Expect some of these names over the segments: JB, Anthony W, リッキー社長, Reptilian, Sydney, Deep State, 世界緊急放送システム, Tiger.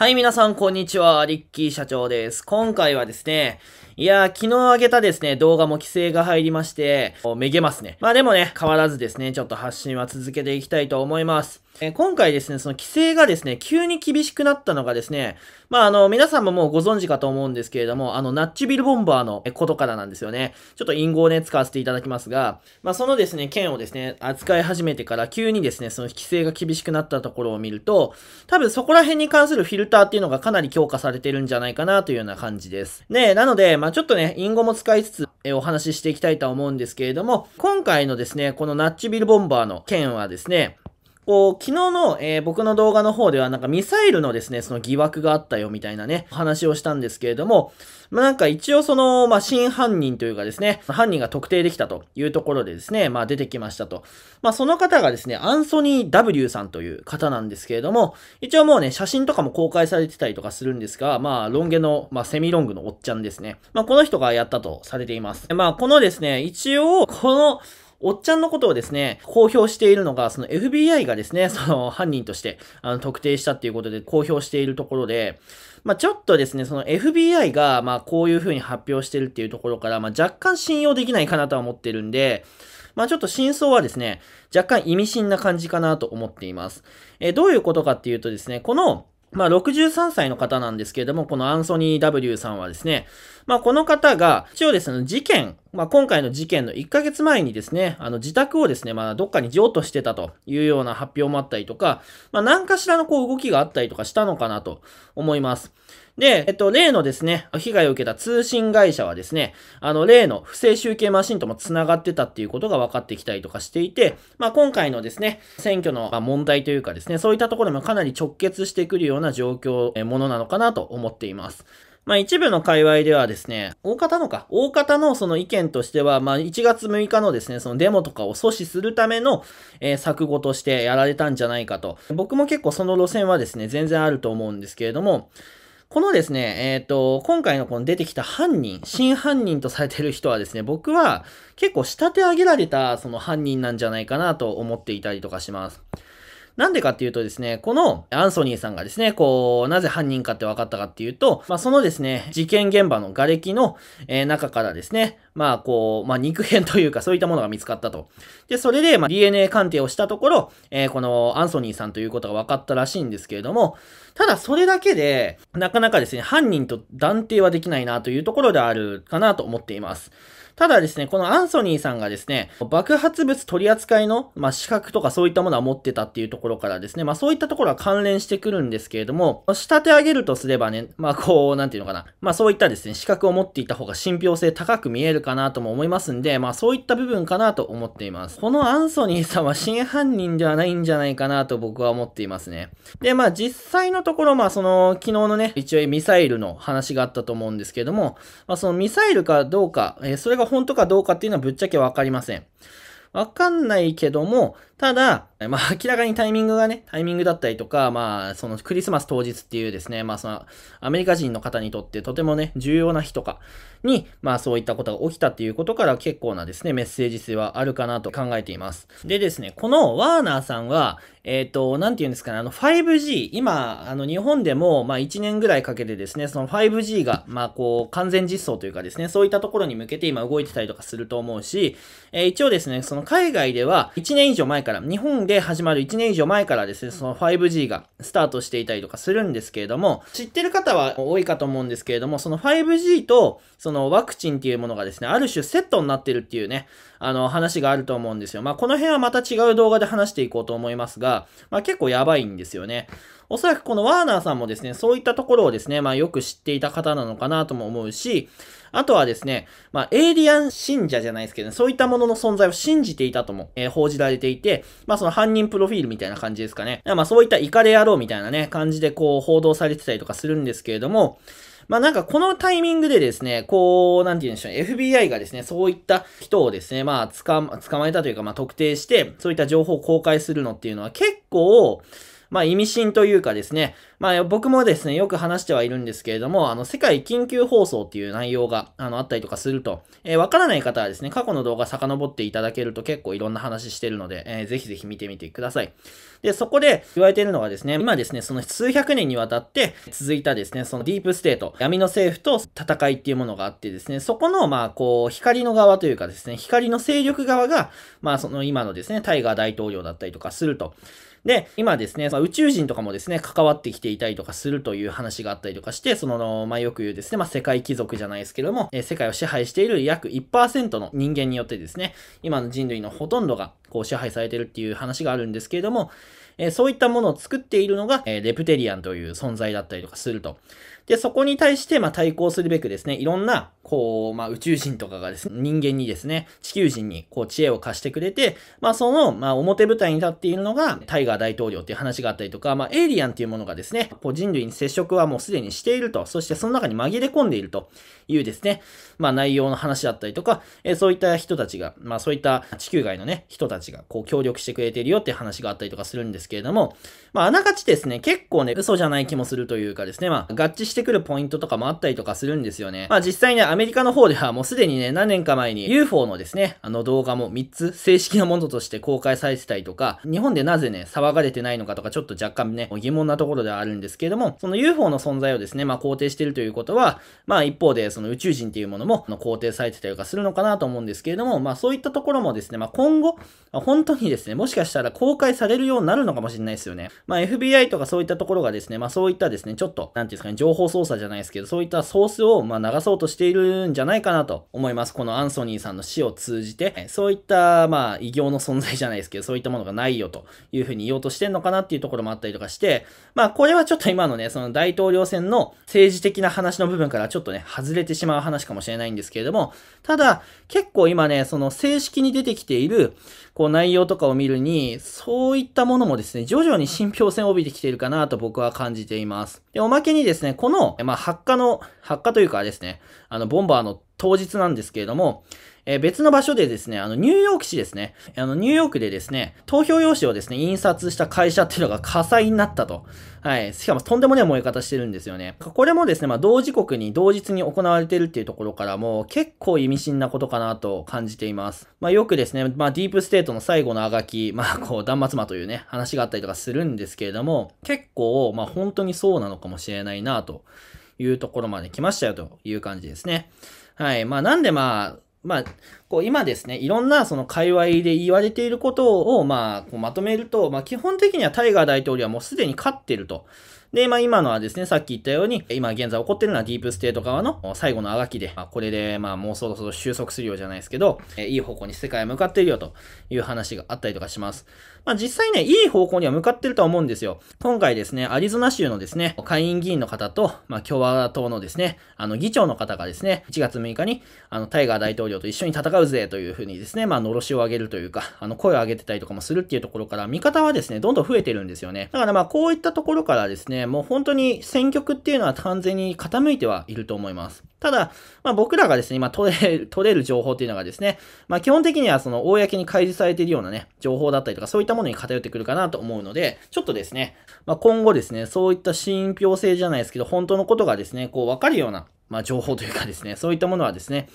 はい、皆さん、こんにちは。リッキー社長です。今回はですね、昨日あげたですね、動画も規制が入りまして、めげますね。まあでもね、変わらずですね、ちょっと発信は続けていきたいと思います。今回ですね、その規制がですね、急に厳しくなったのがですね、まあ皆さんももうご存知かと思うんですけれども、ナッチビルボンバーのことからなんですよね。ちょっと隠語をね、使わせていただきますが、まあそのですね、件をですね、扱い始めてから急にですね、その規制が厳しくなったところを見ると、多分そこら辺に関するフィルターっていうのがかなり強化されてるんじゃないかなというような感じです。ね、なので、まあちょっとね、隠語も使いつつお話ししていきたいと思うんですけれども、今回のですね、このナッチビルボンバーの件はですね、昨日の、僕の動画の方ではなんかミサイルのですね、その疑惑があったよみたいなね、話をしたんですけれども、まあ、なんか一応その、まあ、真犯人というかですね、犯人が特定できたというところでですね、まあ、出てきましたと。まあ、その方がですね、アンソニー W さんという方なんですけれども、一応もうね、写真とかも公開されてたりとかするんですが、まあ、ロン毛の、まあ、セミロングのおっちゃんですね。まあ、この人がやったとされています。まあ、このですね、一応、この、おっちゃんのことをですね、公表しているのが、その FBI がですね、その犯人として、特定したっていうことで公表しているところで、まあ、ちょっとですね、その FBI が、まあ、こういう風に発表してるっていうところから、まあ、若干信用できないかなとは思ってるんで、まあ、ちょっと真相はですね、若干意味深な感じかなと思っています。どういうことかっていうとですね、この、まあ、63歳の方なんですけれども、このアンソニー W さんはですね、まあ、この方が、一応ですね、事件、まあ、今回の事件の1ヶ月前にですね、自宅をですね、まあ、どっかに譲渡してたというような発表もあったりとか、まあ、何かしらのこう動きがあったりとかしたのかなと思います。で、例のですね、被害を受けた通信会社はですね、例の不正集計マシンとも繋がってたっていうことが分かってきたりとかしていて、まあ、今回のですね、選挙の問題というかですね、そういったところにもかなり直結してくるような状況、ものなのかなと思っています。まあ一部の界隈ではですね、大方のその意見としては、まあ1月6日のですね、そのデモとかを阻止するための、策語としてやられたんじゃないかと。僕も結構その路線はですね、全然あると思うんですけれども、このですね、今回のこの出てきた犯人、真犯人とされている人はですね、僕は結構仕立て上げられたその犯人なんじゃないかなと思っていたりとかします。なんでかっていうとですね、このアンソニーさんがですね、こう、なぜ犯人かって分かったかっていうと、まあそのですね、事件現場の瓦礫の、中からですね、まあこう、まあ肉片というかそういったものが見つかったと。で、それで、まあ、DNA 鑑定をしたところ、このアンソニーさんということが分かったらしいんですけれども、ただそれだけで、なかなかですね、犯人と断定はできないなというところであるかなと思っています。ただですね、このアンソニーさんがですね、爆発物取り扱いの、まあ、資格とかそういったものは持ってたっていうところからですね、まあ、そういったところは関連してくるんですけれども、仕立て上げるとすればね、まあ、こう、なんていうのかな。まあ、そういったですね、資格を持っていた方が信憑性高く見えるかなとも思いますんで、まあ、そういった部分かなと思っています。このアンソニーさんは真犯人ではないんじゃないかなと僕は思っていますね。で、まあ、実際のところ、まあ、その、昨日のね、一応ミサイルの話があったと思うんですけれども、まあ、そのミサイルかどうか、それが本当かどうかっていうのはぶっちゃけわかりません。わかんないけども、ただ、まあ明らかにタイミングだったりとか、まあそのクリスマス当日っていうですね、まあそのアメリカ人の方にとってとてもね、重要な日とかに、まあそういったことが起きたっていうことから結構なですね、メッセージ性はあるかなと考えています。でですね、このワーナーさんは、なんて言うんですかね、5G、今、日本でも、まあ、1年ぐらいかけてですね、その 5G が、まあ、こう、完全実装というかですね、そういったところに向けて今動いてたりとかすると思うし、一応ですね、その海外では1年以上前から、日本で始まる1年以上前からですね、その 5G がスタートしていたりとかするんですけれども、知ってる方は多いかと思うんですけれども、その 5G と、そのワクチンっていうものがですね、ある種セットになってるっていうね、話があると思うんですよ。まあ、この辺はまた違う動画で話していこうと思いますが、まあ、結構やばいんですよね。おそらくこのワーナーさんもですね、そういったところをですね、まあよく知っていた方なのかなとも思うし、あとはですね、まあエイリアン信者じゃないですけどね、そういったものの存在を信じていたとも、報じられていて、まあその犯人プロフィールみたいな感じですかね。まあそういったイカレ野郎みたいなね、感じでこう報道されてたりとかするんですけれども、まあなんかこのタイミングでですね、こう、なんて言うんでしょうね、FBI がですね、そういった人をですね、まあ捕まえたというか、まあ特定して、そういった情報を公開するのっていうのは結構、まあ意味深というかですね、まあ僕もですね、よく話してはいるんですけれども、世界緊急放送っていう内容があったりとかすると、わからない方はですね、過去の動画遡っていただけると結構いろんな話してるので、ぜひぜひ見てみてください。で、そこで言われているのがですね、今ですね、その数百年にわたって続いたですね、そのディープステート、闇の政府と戦いっていうものがあってですね、そこのまあこう、光の側というかですね、光の勢力側が、まあその今のですね、タイガー大統領だったりとかすると。で、今ですね、宇宙人とかもですね、関わってきていたりとかするという話があったりとかして、その、まあ、よく言うですね、まあ、世界貴族じゃないですけども、世界を支配している約 1% の人間によってですね、今の人類のほとんどがこう支配されているっていう話があるんですけれども、そういったものを作っているのが、レプテリアンという存在だったりとかすると。で、そこに対して、まあ、対抗するべくですね、いろんな、こう、まあ、宇宙人とかがですね、人間にですね、地球人に、こう、知恵を貸してくれて、まあ、その、まあ、表舞台に立っているのが、タイガー大統領っていう話があったりとか、まあ、エイリアンっていうものがですね、こう、人類に接触はもうすでにしていると、そしてその中に紛れ込んでいるというですね、まあ、内容の話だったりとか、そういった人たちが、まあ、そういった地球外のね、人たちが、こう、協力してくれているよって話があったりとかするんですけれども、まあ、あながちですね、結構ね、嘘じゃない気もするというかですね、まあ、合致してくるポイントとかもあったりとかするんですよね。まあ、実際ね、アメリカの方ではもうすでにね、何年か前に UFO のですね、動画も3つ正式なものとして公開されてたりとか、日本でなぜね、騒がれてないのかとか、ちょっと若干ね、疑問なところではあるんですけれども、その UFO の存在をですね、まあ、肯定しているということは、まあ、一方で、その宇宙人っていうものも、肯定されてたりとかするのかなと思うんですけれども、まあ、そういったところもですね、まあ、今後、本当にですね、もしかしたら公開されるようになるのかもしれないですよね。まあ、FBI とかそういったところがですね、まあ、そういったですね、ちょっと、なんていうんですかね、情報操作じゃないですけど、そういったソースを、まあ、流そうとしているんじゃないかなと思います。このアンソニーさんの死を通じて、そういった、まあ、異形の存在じゃないですけど、そういったものがないよというふうに言おうとしてんのかなっていうところもあったりとかして、まあ、これはちょっと今のね、その大統領選の政治的な話の部分からちょっとね、外れてしまう話かもしれないんですけれども、ただ、結構今ね、その正式に出てきている、こう、内容とかを見るに、そういったものもですね、徐々に信憑性を帯びてきているかなと僕は感じています。で、おまけにですね、この、まあ、発火というかですね、ボンバーの当日なんですけれども、別の場所でですね、ニューヨーク市ですね、ニューヨークでですね、投票用紙をですね、印刷した会社っていうのが火災になったと。はい。しかもとんでもない燃え方してるんですよね。これもですね、まあ、同日に行われてるっていうところからも、結構意味深なことかなと感じています。まあ、よくですね、まあ、ディープステートの最後のあがき、まあ、こう、断末魔というね、話があったりとかするんですけれども、結構、まあ、本当にそうなのかもしれないなというところまで来ましたよという感じですね。はい。まあ、なんでまあ、こう今ですね、いろんなその界隈で言われていることを、まあ、こうまとめると、まあ、基本的にはタイガー大統領はもうすでに勝っていると。で、まあ今のはですね、さっき言ったように、今現在起こってるのはディープステート側の最後のあがきで、まあこれでまあもうそろそろ収束するようじゃないですけど、いい方向に世界は向かっているよという話があったりとかします。まあ実際ね、いい方向には向かってるとは思うんですよ。今回ですね、アリゾナ州のですね、下院議員の方と、まあ共和党のですね、議長の方がですね、1月6日に、タイガー大統領と一緒に戦うぜというふうにですね、まあ罵しを上げるというか、声を上げてたりとかもするっていうところから、見方はですね、どんどん増えてるんですよね。だからまあこういったところからですね、もう本当に選挙区っていうのは完全に傾いてはいると思います。ただ、まあ、僕らがですね、今取れる情報っていうのがですね、まあ、基本的にはその公に開示されているようなね、情報だったりとかそういったものに偏ってくるかなと思うので、ちょっとですね、まあ、今後ですね、そういった信憑性じゃないですけど、本当のことがですね、こう分かるような、まあ、情報というかですね、そういったものはですね、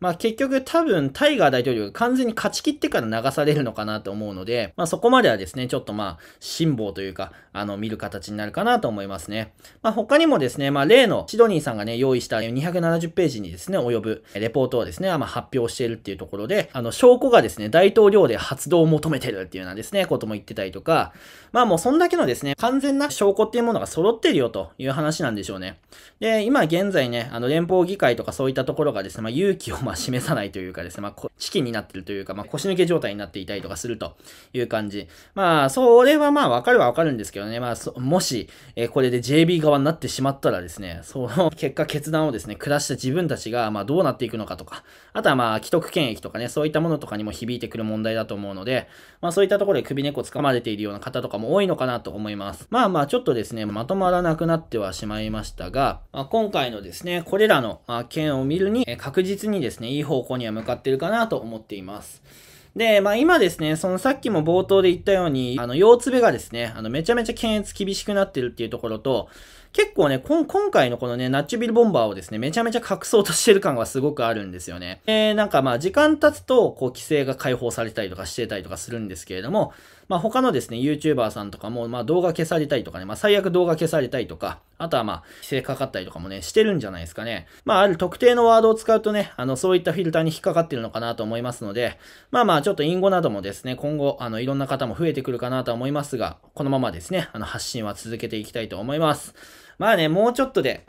まあ結局多分タイガー大統領が完全に勝ち切ってから流されるのかなと思うので、まあそこまではですね、ちょっとまあ辛抱というか、見る形になるかなと思いますね。まあ他にもですね、まあ例のシドニーさんがね、用意した270ページにですね、及ぶレポートをですね、まあ発表しているっていうところで、証拠がですね、大統領で発動を求めてるっていうようなですね、ことも言ってたりとか、まあもうそんだけのですね、完全な証拠っていうものが揃ってるよという話なんでしょうね。で、今現在ね、連邦議会とかそういったところがですね、まあ勇気を示さないというかですね、まあ、チキンになってるというか、まあ、腰抜け状態になっていたりとかするという感じ。まあ、それはまあ、わかるんですけどね、まあ、もし、これで JB 側になってしまったらですね、その結果、決断をですね、下した自分たちが、まあ、どうなっていくのかとか、あとはまあ、既得権益とかね、そういったものとかにも響いてくる問題だと思うので、まあ、そういったところで首根っこ掴まれているような方とかも多いのかなと思います。まあまあ、ちょっとですね、まとまらなくなってはしまいましたが、まあ、今回のですね、これらの件を見るに、確実にですね、いい方向には向かっているかなと思っています。で、まあ今ですね、そのさっきも冒頭で言ったように、腰痛がですね、めちゃめちゃ検閲厳しくなってるっていうところと、結構ね、今回のこのね、ナッチュビルボンバーをですね、めちゃめちゃ隠そうとしてる感がすごくあるんですよね。なんかまあ、時間経つと、こう、規制が解放されたりとかしてたりとかするんですけれども、まあ他のですね、YouTuber さんとかも、まあ動画消されたりとかね、まあ最悪動画消されたりとか、あとはまあ、規制かかったりとかもね、してるんじゃないですかね。まあ、ある特定のワードを使うとね、そういったフィルターに引っかかってるのかなと思いますので、まあまあ、ちょっと隠語などもですね、今後、いろんな方も増えてくるかなとは思いますが、このままですね、発信は続けていきたいと思います。まあね、もうちょっとで、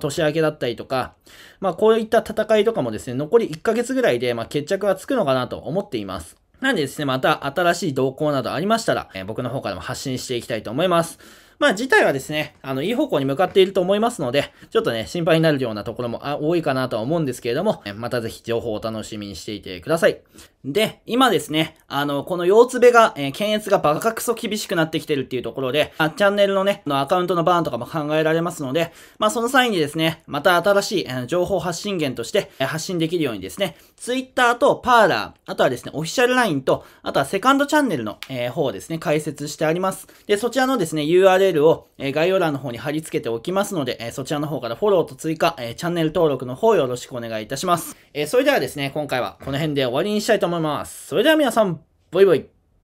年明けだったりとか、まあこういった戦いとかもですね、残り1ヶ月ぐらいで、まあ決着はつくのかなと思っています。なんでですね、また新しい動向などありましたら、僕の方からも発信していきたいと思います。まあ、事態はですね、いい方向に向かっていると思いますので、ちょっとね、心配になるようなところも多いかなとは思うんですけれども、またぜひ情報を楽しみにしていてください。で、今ですね、この腰痛が、検閲がバカクソ厳しくなってきてるっていうところで、チャンネルのね、アカウントのバーンとかも考えられますので、まあ、その際にですね、また新しい、情報発信源として、発信できるようにですね、Twitter とパーラー、あとはですね、オフィシャル LINE と、あとはセカンドチャンネルの、方をですね、開設してあります。で、そちらのですね、URLを概要欄の方に貼り付けておきますので、そちらの方からフォローと追加、チャンネル登録の方よろしくお願いいたします。それではですね、今回はこの辺で終わりにしたいと思います。それでは皆さん、バイバイ。